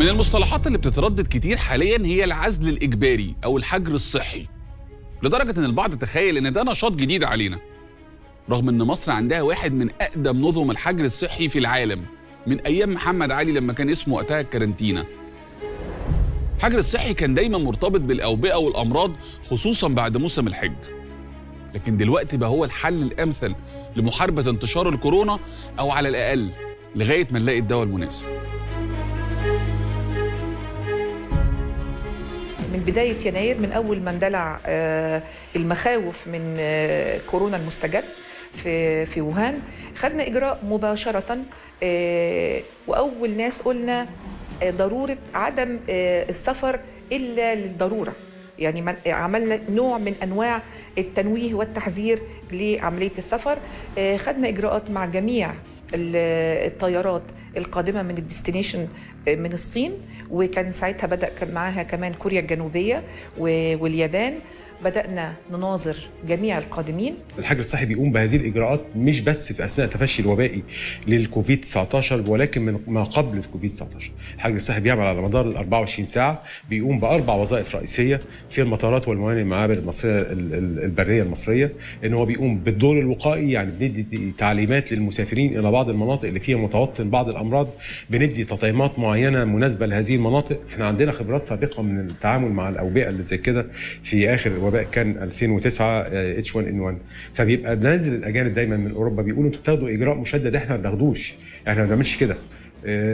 من المصطلحات اللي بتتردد كتير حاليا هي العزل الإجباري أو الحجر الصحي، لدرجة إن البعض تخيل إن ده نشاط جديد علينا، رغم إن مصر عندها واحد من أقدم نظم الحجر الصحي في العالم من أيام محمد علي لما كان اسمه وقتها الكارنتينا. الحجر الصحي كان دايما مرتبط بالأوبئة والأمراض خصوصا بعد موسم الحج، لكن دلوقتي بقى هو الحل الأمثل لمحاربة انتشار الكورونا، أو على الأقل لغاية ما نلاقي الدواء المناسب. من بداية يناير، من أول ما اندلع المخاوف من كورونا المستجد في ووهان، خدنا إجراء مباشرة، وأول ناس قلنا ضرورة عدم السفر إلا للضرورة. يعني عملنا نوع من أنواع التنويه والتحذير لعملية السفر. خدنا إجراءات مع جميع الطيارات القادمة من الديستنيشن من الصين، وكان ساعتها بدأ معاها كمان كوريا الجنوبية واليابان. بدأنا نناظر جميع القادمين. الحجر الصحي بيقوم بهذه الإجراءات مش بس في أثناء التفشي الوبائي للكوفيد 19، ولكن من ما قبل الكوفيد 19. الحجر الصحي بيعمل على مدار ال 24 ساعة، بيقوم بأربع وظائف رئيسية في المطارات والموانئ المعابر المصرية البرية المصرية، إن هو بيقوم بالدور الوقائي، يعني بندي تعليمات للمسافرين إلى بعض المناطق اللي فيها متوطن بعض الأمراض، بندي تطعيمات معينة مناسبة لهذه المناطق. إحنا عندنا خبرات سابقة من التعامل مع الأوبئة اللي زي كده في آخر وباء كان 2009 اتش 1 ان 1، فبيبقى نازل الاجانب دايما من اوروبا بيقولوا انتوا بتاخدوا اجراء مشدد، احنا ما بناخدوش، احنا ما بنعملش كده،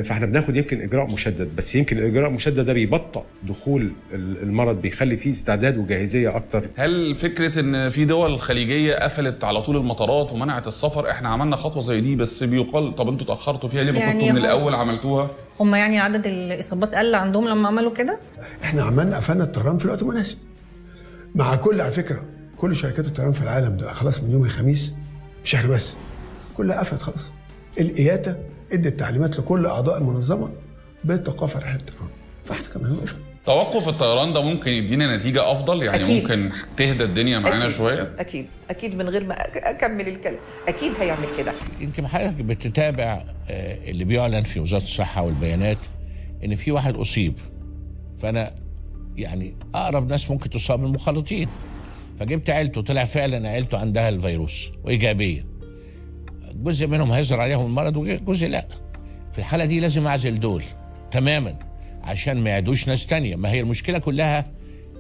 فاحنا بناخد يمكن اجراء مشدد، بس يمكن الاجراء المشدد ده بيبطئ دخول المرض، بيخلي فيه استعداد وجاهزيه اكتر. هل فكره ان في دول خليجيه قفلت على طول المطارات ومنعت السفر، احنا عملنا خطوه زي دي، بس بيقال طب انتوا اتاخرتوا فيها ليه؟ ما كنتوا من الاول عملتوها. هم يعني عدد الاصابات قل عندهم لما عملوا كده. احنا عملنا قفلنا الطيران في الوقت المناسب. مع كل، على فكره، كل شركات الطيران في العالم ده خلاص من يوم الخميس، مش احنا بس، كلها قفلت خلاص. الإياتا ادت تعليمات لكل اعضاء المنظمه بالتوقف عن رحله الطيران، فاحنا كمان وقفنا. توقف الطيران ده ممكن يدينا نتيجه افضل، يعني أكيد. ممكن تهدى الدنيا معانا شويه. اكيد اكيد، من غير ما اكمل الكلام، اكيد هيعمل كده. يمكن حضرتك بتتابع اللي بيعلن في وزاره الصحه والبيانات ان في واحد اصيب، فانا يعني اقرب ناس ممكن تصاب من المخالطين، فجبت عيلته، طلع فعلا عيلته عندها الفيروس وايجابيه. جزء منهم هيظهر عليهم المرض وجزء لا. في الحاله دي لازم اعزل دول تماما عشان ما يعدوش ناس ثانيه. ما هي المشكله كلها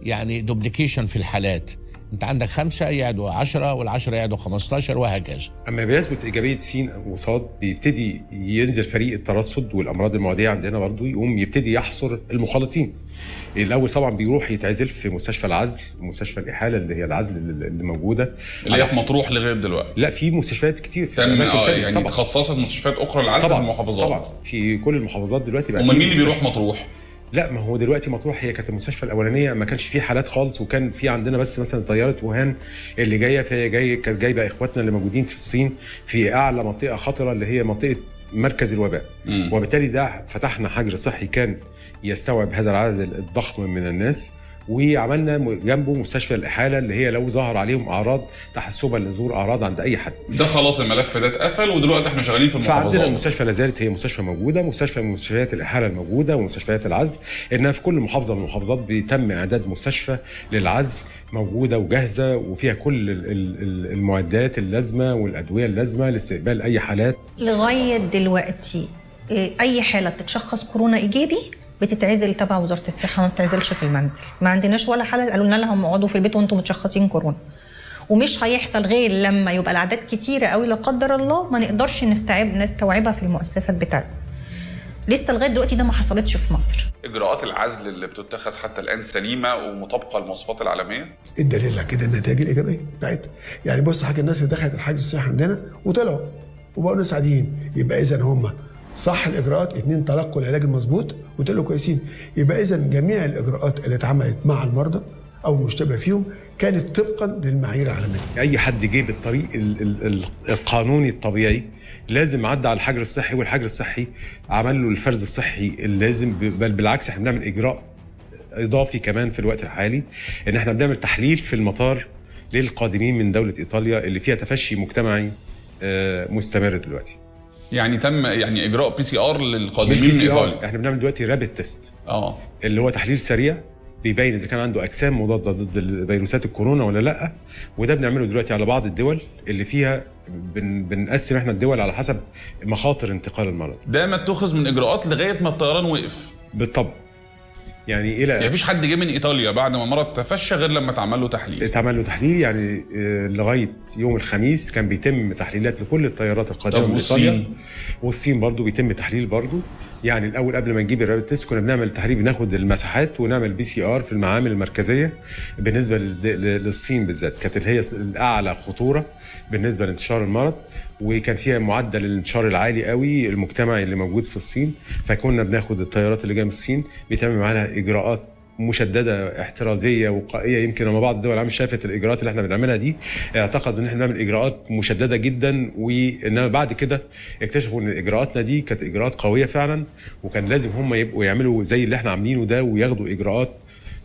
يعني دوبليكيشن في الحالات، انت عندك 5 يعدوا 10 وال10 يعدوا 15 وهكذا. اما بيثبت ايجابيه س او ص بيبتدي ينزل فريق الترصد والامراض المعديه عندنا برضه، يقوم يبتدي يحصر المخالطين. الاول طبعا بيروح يتعزل في مستشفى العزل، مستشفى الاحاله اللي هي العزل اللي موجوده، اللي هي في مطروح لغايه دلوقتي. لا، في مستشفيات كتير في اماكن تانية يعني طبعًا. تخصصت مستشفيات اخرى للعزل في المحافظات. طبعا في كل المحافظات دلوقتي بقى. امال مين اللي بيروح مطروح؟ لا، ما هو دلوقتي مطروح هي كانت المستشفى الاولانيه، ما كانش فيه حالات خالص، وكان في عندنا بس مثلا طياره ووهان اللي جايه، فهي كانت جايبه اخواتنا اللي موجودين في الصين في اعلى منطقه خطره اللي هي منطقه مركز الوباء، وبالتالي ده فتحنا حجر صحي كان يستوعب هذا العدد الضخم من الناس، وعملنا جنبه مستشفى الاحاله اللي هي لو ظهر عليهم اعراض تحسبا لظهور اعراض عند اي حد. ده خلاص الملف ده اتقفل، ودلوقتي احنا شغالين في المحافظات. فعندنا المستشفى لا زالت هي مستشفى موجوده، مستشفى من مستشفيات الاحاله الموجوده ومستشفيات العزل، انها في كل محافظه من المحافظات بيتم اعداد مستشفى للعزل موجوده وجاهزه وفيها كل المعدات اللازمه والادويه اللازمه لاستقبال اي حالات. لغايه دلوقتي اي حاله بتتشخص كورونا ايجابي بتتعزل تبع وزاره الصحه، ما بتتعزلش في المنزل. ما عندناش ولا حاله قالوا لنا لهم اقعدوا في البيت وانتم متشخصين كورونا، ومش هيحصل غير لما يبقى الاعداد كتيره قوي لا قدر الله ما نقدرش نستوعبها في المؤسسات بتاعتنا. لسه لغايه دلوقتي ده ما حصلتش في مصر. اجراءات العزل اللي بتتخذ حتى الان سليمه ومطابقه للمواصفات العالميه. الدليل على كده النتائج الايجابيه بتاعتها. يعني بص حاجه، الناس اللي دخلت الحجر الصحي عندنا وطلعوا وبقوا ناس عاديين، يبقى اذا هم صح الاجراءات، 2 تلقوا العلاج المظبوط وطلعوا كويسين، يبقى اذا جميع الاجراءات اللي اتعملت مع المرضى او المشتبه فيهم كانت طبقا للمعايير العالميه. اي حد جه بالطريق القانوني الطبيعي لازم عدى على الحجر الصحي، والحجر الصحي عمل له الفرز الصحي اللازم، بل بالعكس احنا بنعمل اجراء اضافي كمان في الوقت الحالي، ان احنا بنعمل تحليل في المطار للقادمين من دوله ايطاليا اللي فيها تفشي مجتمعي مستمر دلوقتي. يعني تم يعني اجراء بي سي ار للقادمين من ايطاليا. احنا بنعمل دلوقتي رابيد تيست اللي هو تحليل سريع بيبين اذا كان عنده اجسام مضاده ضد فيروسات الكورونا ولا لا، وده بنعمله دلوقتي على بعض الدول اللي فيها بنقسم احنا الدول على حسب مخاطر انتقال المرض. ده ما اتخذ من اجراءات لغايه ما الطيران وقف بالطبع. يعني الى يعني مفيش حد جه من ايطاليا بعد ما المرض تفشى غير لما اتعمل له تحليل. اتعمل له تحليل يعني لغايه يوم الخميس كان بيتم تحليلات لكل الطيارات القادمه من ايطاليا، والصين برضو بيتم تحليل برضو. يعني الاول قبل ما نجيب الرابيد تيست كنا بنعمل تحليل، بناخد المساحات ونعمل بي سي ار في المعامل المركزيه. بالنسبه للصين بالذات كانت هي الاعلى خطوره بالنسبه لانتشار المرض، وكان فيها معدل الانتشار العالي قوي المجتمعي اللي موجود في الصين، فكنا بناخد الطيارات اللي جايه من الصين بيتم معاها اجراءات مشدده احترازيه وقائيه. يمكن لما بعض الدول العالم شافت الاجراءات اللي احنا بنعملها دي اعتقدوا ان احنا بنعمل اجراءات مشدده جدا، وانما بعد كده اكتشفوا ان اجراءاتنا دي كانت اجراءات قويه فعلا، وكان لازم هم يبقوا يعملوا زي اللي احنا عاملينه ده وياخدوا اجراءات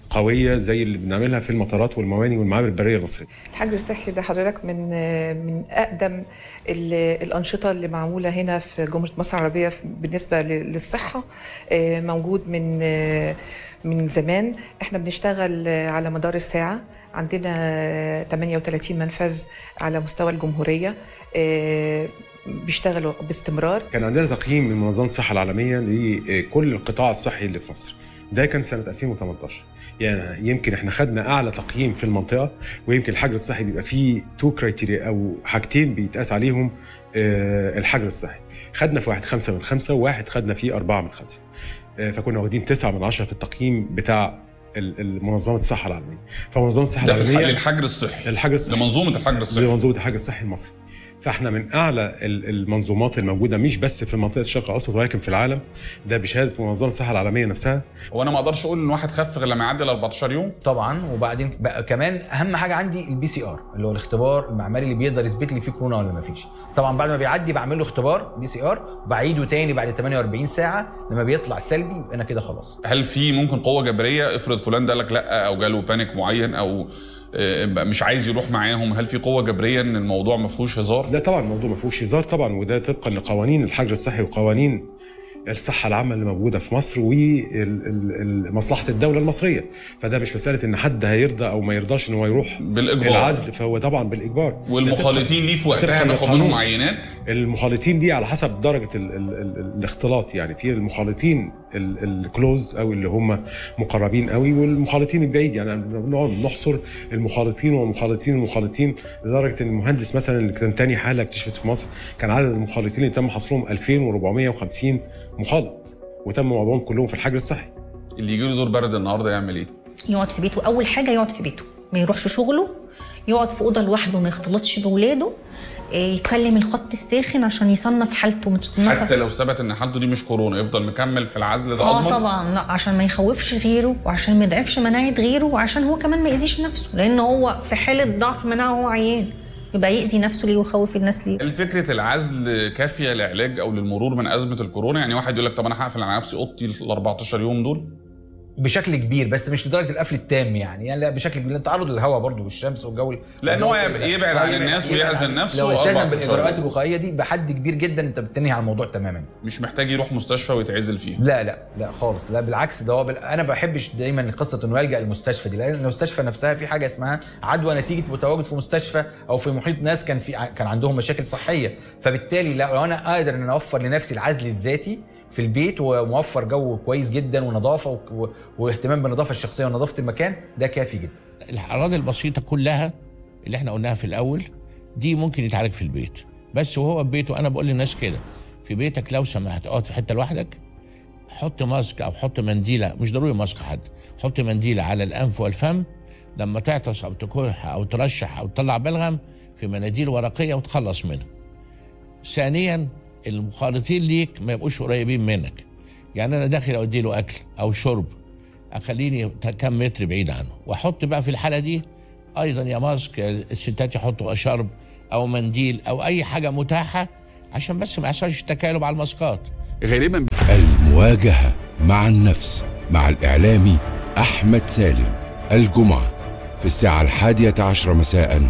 قويه زي اللي بنعملها في المطارات والمواني والمعابر البريه المصريه. الحجر الصحي ده حضرتك من اقدم الانشطه اللي معموله هنا في جمهوريه مصر العربيه بالنسبه للصحه، موجود من زمان. احنا بنشتغل على مدار الساعه، عندنا 38 منفذ على مستوى الجمهوريه بيشتغلوا باستمرار. كان عندنا تقييم من منظمه الصحه العالميه لكل القطاع الصحي اللي في مصر، ده كان سنه 2018. يعني يمكن احنا خدنا اعلى تقييم في المنطقه، ويمكن الحجر الصحي بيبقى فيه تو كرايتيريا او حاجتين بيتقاس عليهم الحجر الصحي. خدنا في واحد 5 من 5، وواحد خدنا فيه 4 من 5، فكنا واخدين 9 من 10 في التقييم بتاع منظمه الصحه العالميه. فمنظمه الصحه العالميه ده للحجر الصحي، لمنظومه الحجر الصحي المصري. فاحنا من اعلى المنظومات الموجوده مش بس في منطقه الشرق الاوسط ولكن في العالم، ده بشهاده منظمه الصحه العالميه نفسها. وانا ما اقدرش اقول ان واحد خف غير لما يعدي 14 يوم طبعا. وبعدين بقى كمان اهم حاجه عندي البي سي ار اللي هو الاختبار المعماري اللي بيقدر يثبت لي فيه كورونا ولا ما فيش. طبعا بعد ما بيعدي بعمل له اختبار بي سي ار وبعيده تاني بعد 48 ساعه، لما بيطلع سلبي يبقى انا كده خلاص. هل في ممكن قوه جبريه؟ افرض فلان ده قال لك لا، او جاله بانيك معين، او مش عايز يروح معاهم، هل في قوه جبريه ان الموضوع ما فيهوش هزار؟ لا طبعا الموضوع ما فيهوش هزار طبعا، وده طبقا لقوانين الحجر الصحي وقوانين الصحه العامه اللي موجوده في مصر ومصلحه الدوله المصريه. فده مش مساله ان حد هيرضى او ما يرضاش ان هو يروح بالإجبار. العزل فهو طبعا بالاجبار. والمخالطين ليه في وقتها بياخدوا منهم عينات؟ المخالطين دي على حسب درجه الاختلاط. يعني في المخالطين الكلوز او اللي هم مقربين قوي، والمخالطين البعيد. يعني بنقعد نحصر المخالطين لدرجه ان المهندس مثلا اللي كان تاني حاله اكتشفت في مصر كان عدد المخالطين اللي تم حصرهم 2450 مخالط، وتم وضعهم كلهم في الحجر الصحي. اللي يجي له دور برد النهارده يعمل ايه؟ يقعد في بيته، اول حاجه يقعد في بيته، ما يروحش شغله، يقعد في اوضه لوحده، ما يختلطش باولاده، يكلم الخط الساخن عشان يصنف حالته متصنفه. حتى لو ثبت ان حالته دي مش كورونا يفضل مكمل في العزل ده؟ اضمن طبعا، لا عشان ما يخوفش غيره، وعشان ما يضعفش مناعه غيره، وعشان هو كمان ما يأذيش نفسه، لان هو في حاله ضعف مناعه وهو عيان، يبقى يأذي نفسه ليه ويخوف الناس ليه؟ الفكرة العزل كافية لعلاج أو للمرور من أزمة الكورونا؟ يعني واحد يقول لك طب أنا هقفل على نفسي أوضتي ال 14 يوم دول؟ بشكل كبير، بس مش لدرجة القفل التام يعني لا بشكل كبير، التعرض للهواء برضه والشمس والجو. لأن هو يبعد عن الناس ويعزل نفسه. لو التزم بالإجراءات الوقائية دي بحد كبير جدا أنت بتنهي على الموضوع تماما. مش محتاج يروح مستشفى ويتعزل فيه. لا لا لا خالص، لا بالعكس، ده هو أنا ما بحبش دايما قصة إنه يلجأ للمستشفى دي، لأن المستشفى نفسها في حاجة اسمها عدوى نتيجة تواجد في مستشفى أو في محيط ناس كان عندهم مشاكل صحية، فبالتالي لو أنا قادر إن أوفر لنفسي العزل الذاتي في البيت وموفر جو كويس جدا ونظافه واهتمام بالنظافه الشخصيه ونظافه المكان، ده كافي جدا. الاعراض البسيطه كلها اللي احنا قلناها في الاول دي ممكن يتعالج في البيت بس وهو في بيته. انا بقول للناس كده، في بيتك لو سمحت اقعد في حته لوحدك، حط ماسك او حط منديله، مش ضروري ماسك حد، حط منديله على الانف والفم، لما تعطس او تكح او ترشح او تطلع بلغم في مناديل ورقيه وتخلص منها. ثانيا، المخالطين ليك ما يبقوش قريبين منك، يعني انا داخل اودي له اكل او شرب اخليني كم متر بعيد عنه، واحط بقى في الحاله دي ايضا يا ماسك، الستات يحطوا شرب او منديل او اي حاجه متاحه عشان بس ما يحصلش تكالب على الماسكات. غالبا المواجهه مع النفس مع الاعلامي احمد سالم، الجمعه في الساعه 11 مساء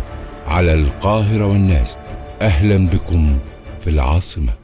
على القاهره والناس. اهلا بكم في العاصمه.